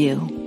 you.